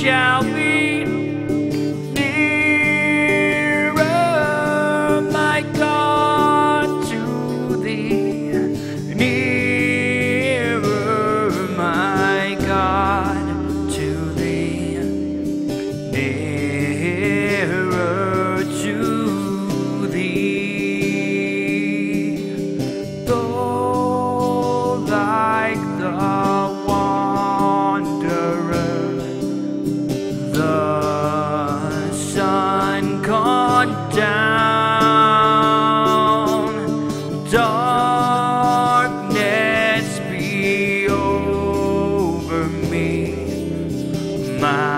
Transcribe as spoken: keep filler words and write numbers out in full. shall be nearer, my God, to thee, nearer, my God, to thee, nearer to thee, though like the down, darkness be over me, my